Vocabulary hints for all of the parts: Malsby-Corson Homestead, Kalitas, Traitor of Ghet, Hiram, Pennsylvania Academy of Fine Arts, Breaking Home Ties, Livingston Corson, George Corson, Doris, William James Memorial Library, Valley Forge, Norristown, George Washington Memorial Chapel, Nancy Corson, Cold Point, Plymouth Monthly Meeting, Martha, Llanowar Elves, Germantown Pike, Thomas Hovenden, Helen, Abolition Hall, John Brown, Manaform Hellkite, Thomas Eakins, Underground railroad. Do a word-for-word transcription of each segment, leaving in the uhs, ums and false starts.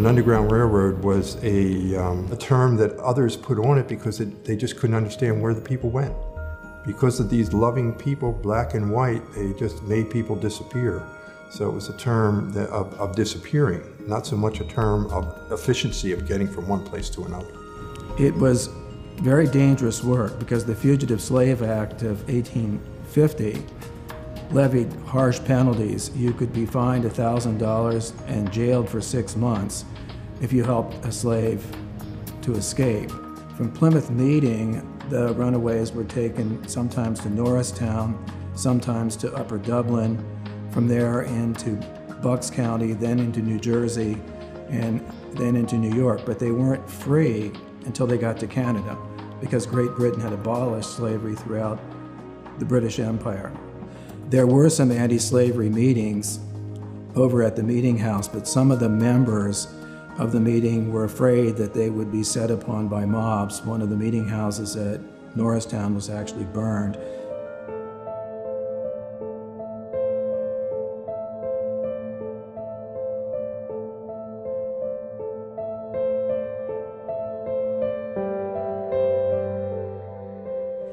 An underground railroad was a, um, a term that others put on it because it, they just couldn't understand where the people went. Because of these loving people, black and white, they just made people disappear. So it was a term that, of, of disappearing, not so much a term of efficiency of getting from one place to another. It was very dangerous work because the Fugitive Slave Act of eighteen fifty levied harsh penalties. You could be fined one thousand dollars and jailed for six months if you helped a slave to escape. From Plymouth Meeting, the runaways were taken sometimes to Norristown, sometimes to Upper Dublin, from there into Bucks County, then into New Jersey, and then into New York. But they weren't free until they got to Canada, because Great Britain had abolished slavery throughout the British Empire. There were some anti-slavery meetings over at the meeting house, but some of the members of the meeting were afraid that they would be set upon by mobs. One of the meeting houses at Norristown was actually burned.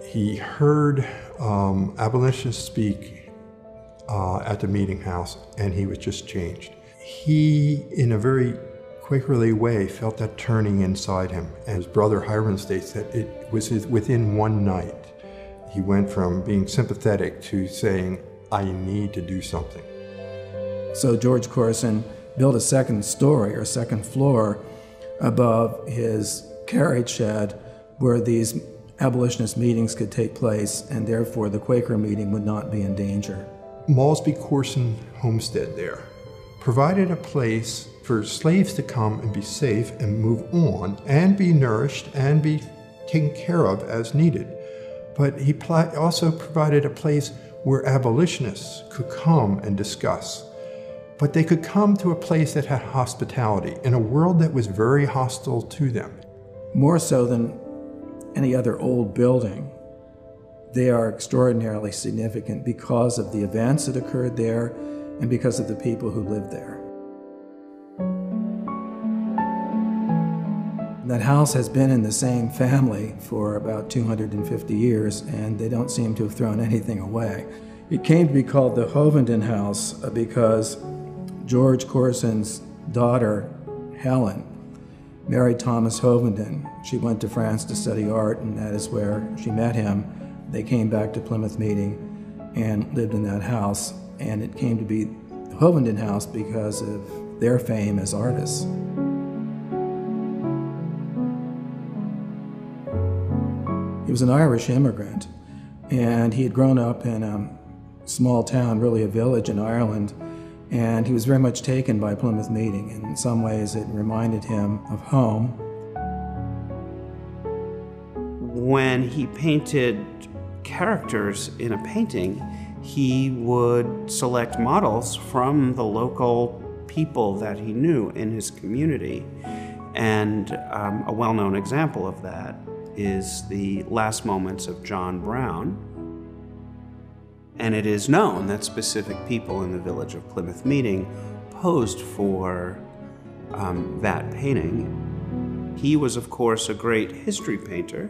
He heard um, abolitionists speak uh, at the meeting house, and he was just changed. He, in a very Quakerly way, felt that turning inside him. And his brother Hiram states that it was his, within one night, he went from being sympathetic to saying, I need to do something. So George Corson built a second story or second floor above his carriage shed where these abolitionist meetings could take place, and therefore the Quaker meeting would not be in danger. Malsby-Corson Homestead there provided a place for slaves to come and be safe and move on and be nourished and be taken care of as needed. But he also provided a place where abolitionists could come and discuss. But they could come to a place that had hospitality in a world that was very hostile to them. More so than any other old building, they are extraordinarily significant because of the events that occurred there and because of the people who lived there. That house has been in the same family for about two hundred fifty years, and they don't seem to have thrown anything away. It came to be called the Hovenden House because George Corson's daughter, Helen, married Thomas Hovenden. She went to France to study art, and that is where she met him. They came back to Plymouth Meeting and lived in that house, and it came to be the Hovenden House because of their fame as artists. He was an Irish immigrant, and he had grown up in a small town, really a village in Ireland, and he was very much taken by Plymouth Meeting. And in some ways, it reminded him of home. When he painted characters in a painting, he would select models from the local people that he knew in his community. And um, a well-known example of that is the last moments of John Brown. And it is known that specific people in the village of Plymouth Meeting posed for um, that painting. He was, of course, a great history painter.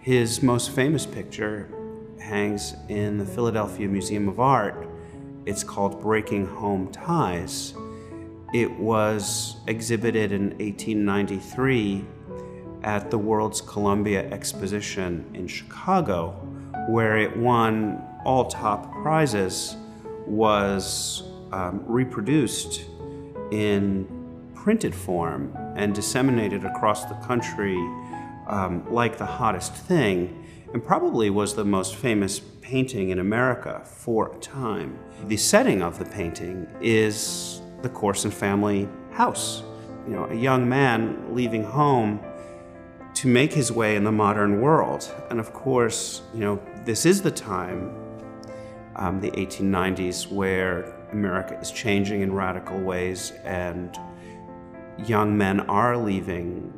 His most famous picture hangs in the Philadelphia Museum of Art. It's called Breaking Home Ties. It was exhibited in eighteen ninety-three at the World's Columbian Exposition in Chicago, where it won all top prizes, was um, reproduced in printed form and disseminated across the country um, like the hottest thing, and probably was the most famous painting in America for a time. The setting of the painting is the Corson family house. You know, a young man leaving home to make his way in the modern world. And of course, you know, this is the time, um, the eighteen nineties, where America is changing in radical ways, and young men are leaving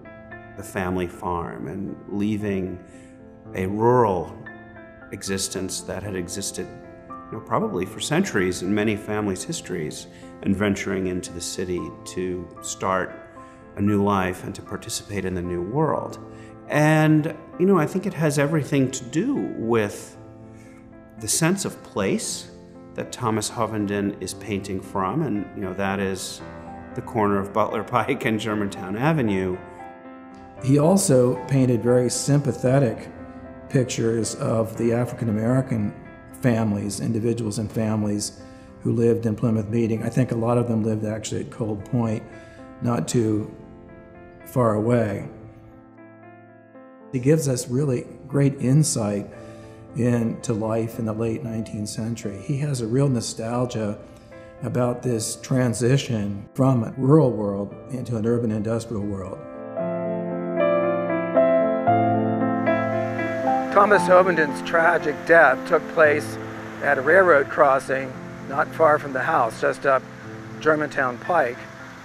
the family farm and leaving a rural existence that had existed, you know, probably for centuries in many families' histories, and venturing into the city to start a new life and to participate in the new world. And, you know, I think it has everything to do with the sense of place that Thomas Hovenden is painting from, and, you know, that is the corner of Butler Pike and Germantown Avenue. He also painted very sympathetic pictures of the African-American families, individuals and families who lived in Plymouth Meeting. I think a lot of them lived actually at Cold Point, not too far away. It gives us really great insight into life in the late nineteenth century. He has a real nostalgia about this transition from a rural world into an urban industrial world. Thomas Hovenden's tragic death took place at a railroad crossing not far from the house, just up Germantown Pike.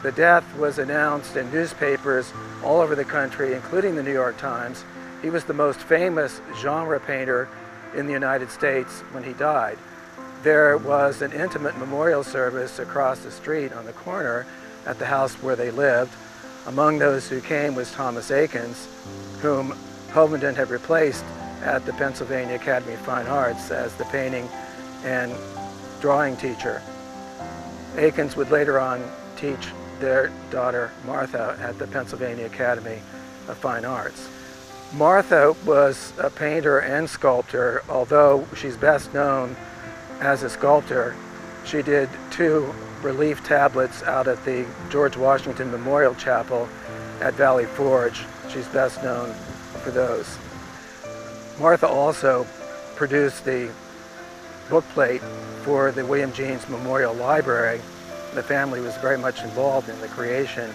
The death was announced in newspapers all over the country, including the New York Times. He was the most famous genre painter in the United States when he died. There was an intimate memorial service across the street on the corner at the house where they lived. Among those who came was Thomas Eakins, whom Hovenden had replaced at the Pennsylvania Academy of Fine Arts as the painting and drawing teacher. Eakins would later on teach their daughter Martha at the Pennsylvania Academy of Fine Arts. Martha was a painter and sculptor. Although she's best known as a sculptor, she did two relief tablets out at the George Washington Memorial Chapel at Valley Forge. She's best known for those. Martha also produced the bookplate for the William James Memorial Library. The family was very much involved in the creation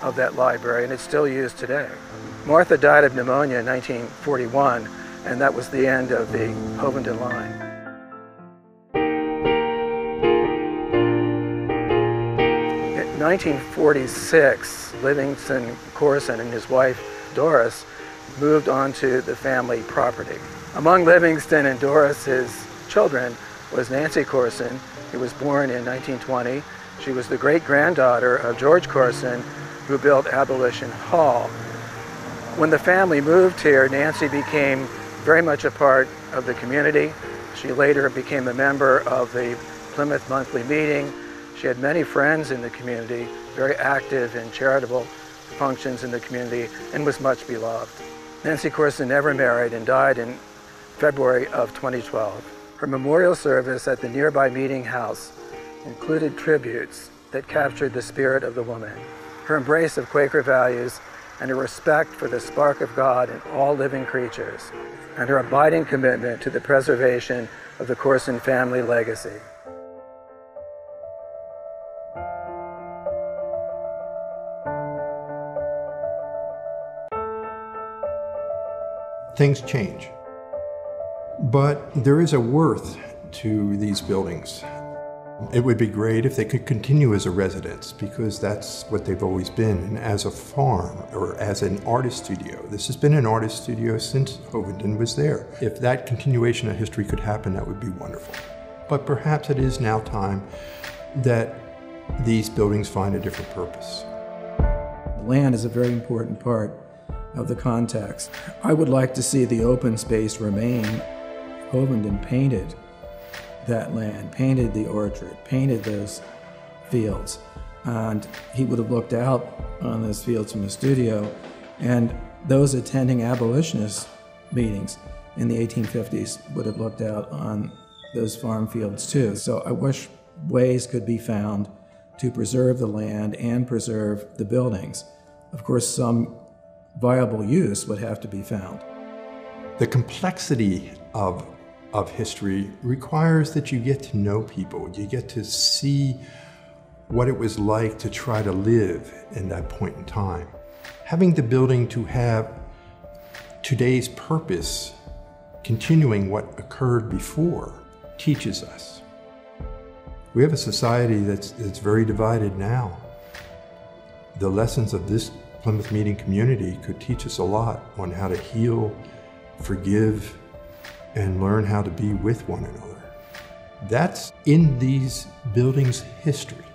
of that library, and it's still used today. Martha died of pneumonia in nineteen forty-one, and that was the end of the Hovenden line. In nineteen forty-six, Livingston Corson and his wife Doris moved on to the family property. Among Livingston and Doris's children was Nancy Corson, who was born in nineteen twenty. She was the great-granddaughter of George Corson, who built Abolition Hall. When the family moved here, Nancy became very much a part of the community. She later became a member of the Plymouth Monthly Meeting. She had many friends in the community, very active in charitable functions in the community, and was much beloved. Nancy Corson never married and died in February of twenty twelve. Her memorial service at the nearby meeting house included tributes that captured the spirit of the woman. Her embrace of Quaker values and her respect for the spark of God in all living creatures, and her abiding commitment to the preservation of the Corson family legacy. Things change. But there is a worth to these buildings. It would be great if they could continue as a residence, because that's what they've always been, and as a farm or as an artist studio. This has been an artist studio since Hovenden was there. If that continuation of history could happen, that would be wonderful. But perhaps it is now time that these buildings find a different purpose. Land is a very important part of the context. I would like to see the open space remain. Hovenden painted that land, painted the orchard, painted those fields. And he would have looked out on those fields from the studio, and those attending abolitionist meetings in the eighteen fifties would have looked out on those farm fields too. So I wish ways could be found to preserve the land and preserve the buildings. Of course, some viable use would have to be found. The complexity of of history requires that you get to know people. You get to see what it was like to try to live in that point in time. Having the building to have today's purpose, continuing what occurred before, teaches us. We have a society that's, that's very divided now. The lessons of this Plymouth Meeting community could teach us a lot on how to heal, forgive, and learn how to be with one another. That's in these buildings' history.